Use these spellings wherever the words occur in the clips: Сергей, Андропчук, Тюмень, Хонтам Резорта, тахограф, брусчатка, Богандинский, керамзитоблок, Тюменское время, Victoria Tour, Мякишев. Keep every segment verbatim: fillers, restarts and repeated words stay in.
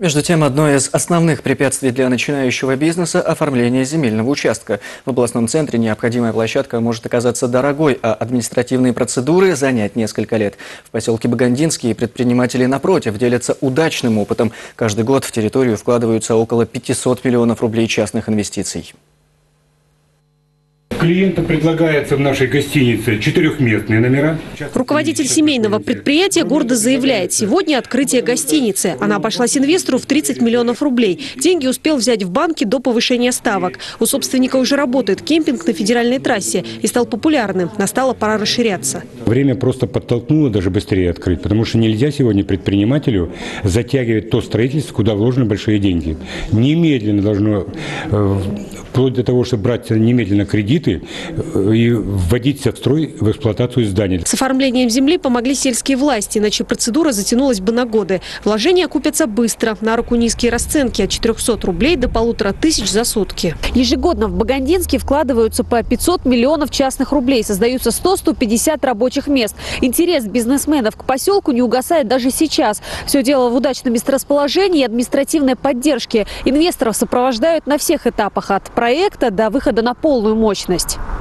Между тем, одно из основных препятствий для начинающего бизнеса – оформление земельного участка. В областном центре необходимая площадка может оказаться дорогой, а административные процедуры занять несколько лет. В поселке Богандинский предприниматели, напротив, делятся удачным опытом. Каждый год в территорию вкладываются около пятисот миллионов рублей частных инвестиций. Клиенту предлагается в нашей гостинице четырехместные номера. Руководитель семейного предприятия гордо заявляет, сегодня открытие гостиницы. Она обошлась инвестору в тридцать миллионов рублей. Деньги успел взять в банке до повышения ставок. У собственника уже работает кемпинг на федеральной трассе и стал популярным. Настала пора расширяться. Время просто подтолкнуло даже быстрее открыть, потому что нельзя сегодня предпринимателю затягивать то строительство, куда вложены большие деньги. Немедленно должно, вплоть до того, чтобы брать немедленно кредиты, и вводить в строй, в эксплуатацию зданий. С оформлением земли помогли сельские власти, иначе процедура затянулась бы на годы. Вложения окупятся быстро, на руку низкие расценки от четырёхсот рублей до полутора тысяч за сутки. Ежегодно в Богандинске вкладываются по пятьсот миллионов частных рублей, создаются сто — сто пятьдесят рабочих мест. Интерес бизнесменов к поселку не угасает даже сейчас. Все дело в удачном месторасположении и административной поддержке. Инвесторов сопровождают на всех этапах, от проекта до выхода на полную мощность.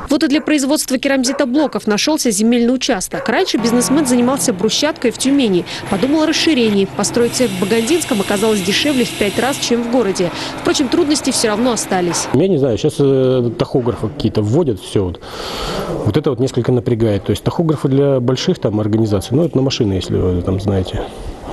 Вот и для производства керамзитоблоков нашелся земельный участок. Раньше бизнесмен занимался брусчаткой в Тюмени. Подумал о расширении. Построить цех в Богандинском оказалось дешевле в пять раз, чем в городе. Впрочем, трудности все равно остались. Я не знаю, сейчас тахографы какие-то вводят все. Вот, вот это вот несколько напрягает. То есть тахографы для больших там организаций, ну это на машины, если вы там знаете.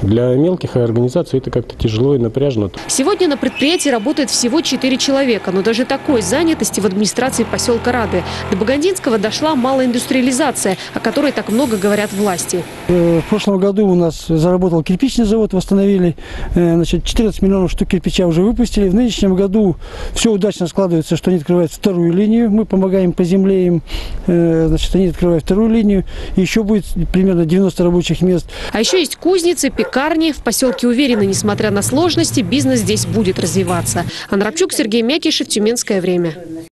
Для мелких организаций это как-то тяжело и напряжно. Сегодня на предприятии работает всего четыре человека, но даже такой занятости в администрации поселка рады. До Богандинского дошла малоиндустриализация, о которой так много говорят власти. В прошлом году у нас заработал кирпичный завод, восстановили, значит, четырнадцать миллионов штук кирпича уже выпустили. В нынешнем году все удачно складывается, что они открывают вторую линию. Мы помогаем по земле им, значит, они открывают вторую линию. И еще будет примерно девяносто рабочих мест. А еще есть кузницы, пекарни. В поселке уверены, несмотря на сложности, бизнес здесь будет развиваться. Андропчук, Сергей, Мякишев, Тюменское время.